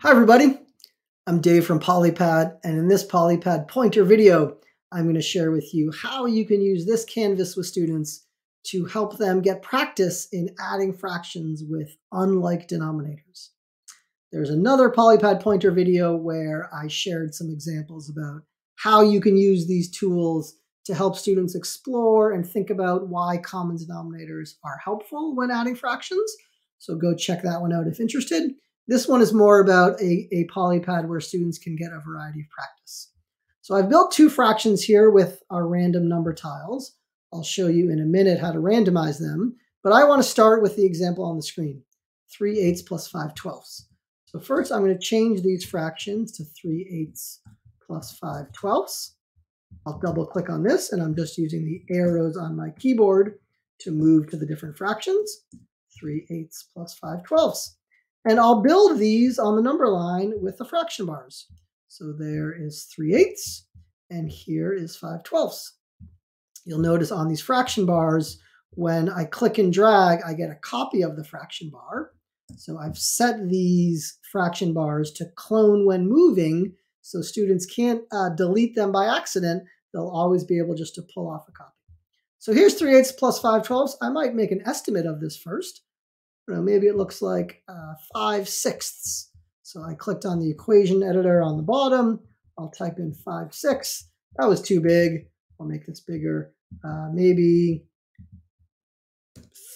Hi everybody, I'm Dave from Polypad, and in this Polypad pointer video, I'm going to share with you how you can use this canvas with students to help them get practice in adding fractions with unlike denominators. There's another Polypad pointer video where I shared some examples about how you can use these tools to help students explore and think about why common denominators are helpful when adding fractions. So go check that one out if interested. This one is more about a Polypad where students can get a variety of practice. So I've built two fractions here with our random number tiles. I'll show you in a minute how to randomize them, but I want to start with the example on the screen, 3/8 plus 5/12. So first I'm going to change these fractions to 3/8 plus 5/12. I'll double click on this, and I'm just using the arrows on my keyboard to move to the different fractions, 3/8 plus 5/12. And I'll build these on the number line with the fraction bars. So there is 3/8, and here is 5/12. You'll notice on these fraction bars, when I click and drag, I get a copy of the fraction bar. So I've set these fraction bars to clone when moving, so students can't delete them by accident. They'll always be able just to pull off a copy. So here's 3/8 plus 5/12. I might make an estimate of this first. Maybe it looks like 5/6. So I clicked on the equation editor on the bottom. I'll type in 5/6. That was too big. I'll make this bigger. Maybe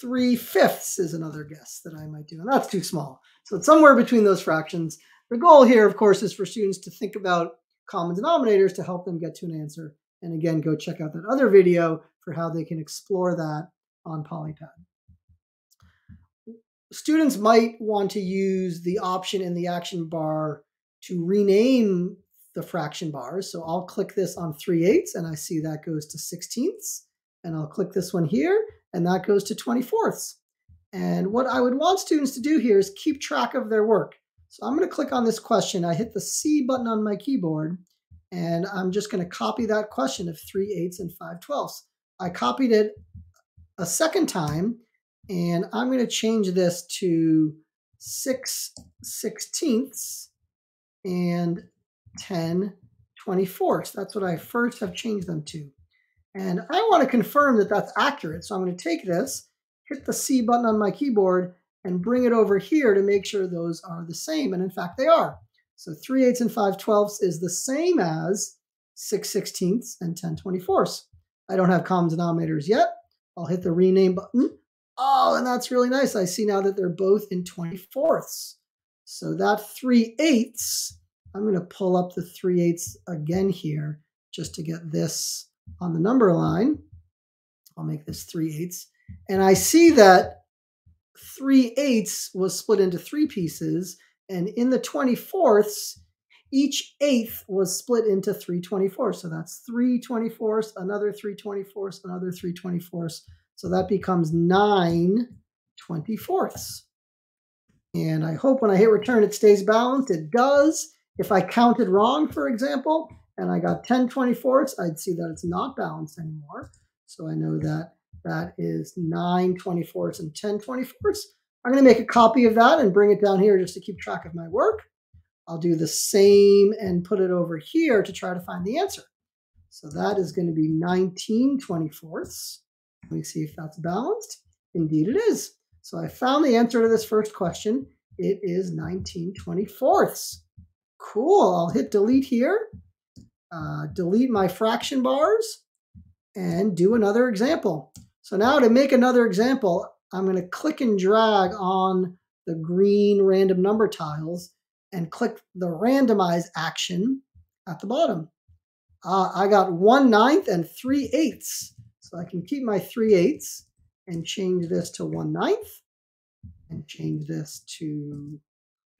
3/5 is another guess that I might do. And that's too small. So it's somewhere between those fractions. The goal here, of course, is for students to think about common denominators to help them get to an answer. And again, go check out that other video for how they can explore that on Polypad. Students might want to use the option in the action bar to rename the fraction bars. So I'll click this on 3/8, and I see that goes to 16ths. And I'll click this one here, and that goes to 24ths. And what I would want students to do here is keep track of their work. So I'm going to click on this question. I hit the C button on my keyboard, and I'm just going to copy that question of 3/8 and 5/12. I copied it a second time. And I'm going to change this to 6/16 and 10/24. That's what I first have changed them to. And I want to confirm that that's accurate. So I'm going to take this, hit the C button on my keyboard, and bring it over here to make sure those are the same. And in fact, they are. So 3/8 and 5/12 is the same as 6/16 and 10/24. I don't have common denominators yet. I'll hit the rename button. Oh, and that's really nice. I see now that they're both in 24ths. So that 3/8, I'm going to pull up the 3/8 again here just to get this on the number line. I'll make this 3/8. And I see that 3/8 was split into three pieces. And in the 24ths, each eighth was split into 3/24. So that's 3/24, another 3/24, another 3/24. So that becomes 9/24. And I hope when I hit return, it stays balanced. It does. If I counted wrong, for example, and I got 10/24, I'd see that it's not balanced anymore. So I know that that is 9/24 and 10/24. I'm going to make a copy of that and bring it down here just to keep track of my work. I'll do the same and put it over here to try to find the answer. So that is going to be 19/24. Let me see if that's balanced. Indeed it is. So I found the answer to this first question. It is 19/24. Cool. I'll hit delete here, delete my fraction bars, and do another example. So now to make another example, I'm going to click and drag on the green random number tiles and click the randomize action at the bottom. I got 1/9 and 3/8. So I can keep my 3/8 and change this to 1/9 and change this to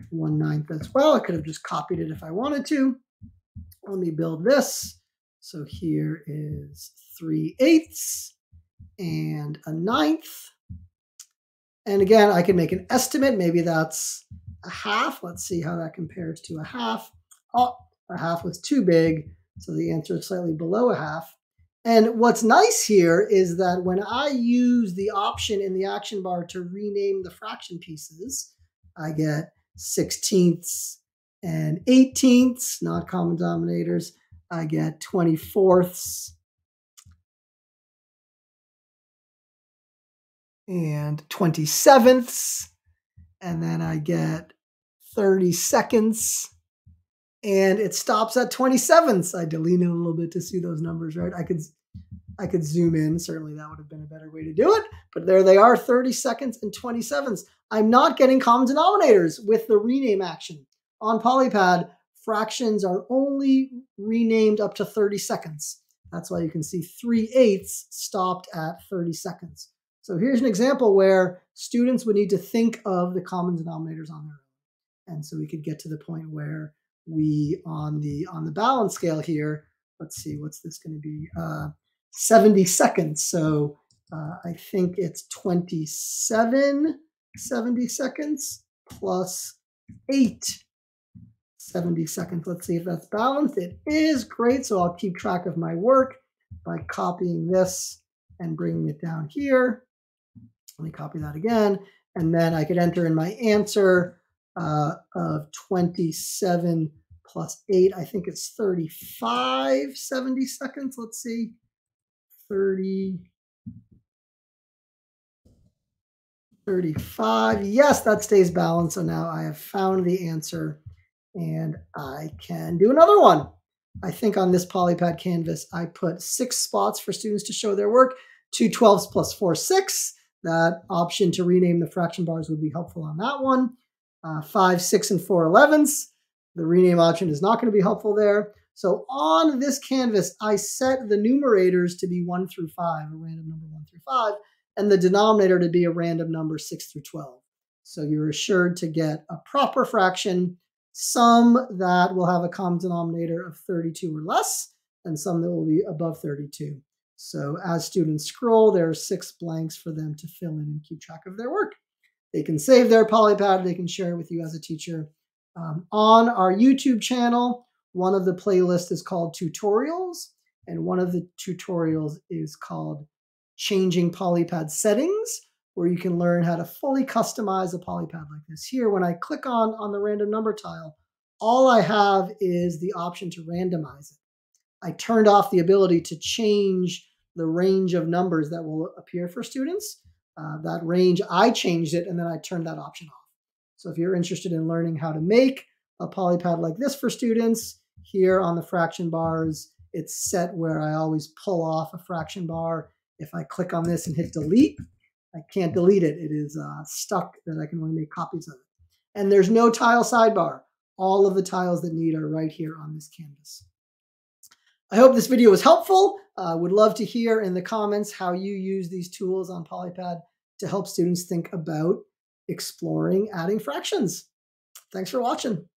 1/9 as well. I could have just copied it if I wanted to. Let me build this. So here is 3/8 and 1/9. And again, I can make an estimate. Maybe that's 1/2. Let's see how that compares to 1/2. Oh, 1/2 was too big. So the answer is slightly below 1/2. And what's nice here is that when I use the option in the action bar to rename the fraction pieces, I get 16ths and 18ths, not common denominators. I get 24ths and 27ths, and then I get 32nds, and it stops at 27ths. I deleted it a little bit to see those numbers, right? I could zoom in. Certainly that would have been a better way to do it, but there they are, 32nds and 27ths. I'm not getting common denominators with the rename action. On Polypad, fractions are only renamed up to 32nds. That's why you can see 3/8 stopped at 32nds. So here's an example where students would need to think of the common denominators on their own. And so we could get to the point where we, on the balance scale here, let's see, what's this going to be? 72nds. So I think it's 27 72nds plus 8 72nds. Let's see if that's balanced. It is. Great. So I'll keep track of my work by copying this and bringing it down here. Let me copy that again. And then I could enter in my answer of 27 plus 8. I think it's 35 72nds. Let's see. 35. Yes, that stays balanced. So now I have found the answer and I can do another one. I think on this Polypad canvas, I put 6 spots for students to show their work, 2 12ths plus 4 6. That option to rename the fraction bars would be helpful on that one. 5 6 and 4 11ths. The rename option is not going to be helpful there. So on this canvas, I set the numerators to be 1 through 5, a random number 1 through 5, and the denominator to be a random number 6 through 12. So you're assured to get a proper fraction, some that will have a common denominator of 32 or less, and some that will be above 32. So as students scroll, there are 6 blanks for them to fill in and keep track of their work. They can save their Polypad, they can share it with you as a teacher. On our YouTube channel, one of the playlists is called Tutorials, and one of the tutorials is called Changing Polypad Settings, where you can learn how to fully customize a Polypad like this. Here, when I click on the random number tile, all I have is the option to randomize it. I turned off the ability to change the range of numbers that will appear for students. That range, I changed it, and then I turned that option off. So if you're interested in learning how to make a Polypad like this for students, here on the fraction bars, it's set where I always pull off a fraction bar. If I click on this and hit delete, I can't delete it. It is stuck that I can only make copies of it. And there's no tile sidebar. All of the tiles that need are right here on this canvas. I hope this video was helpful. I would love to hear in the comments how you use these tools on Polypad to help students think about exploring adding fractions. Thanks for watching.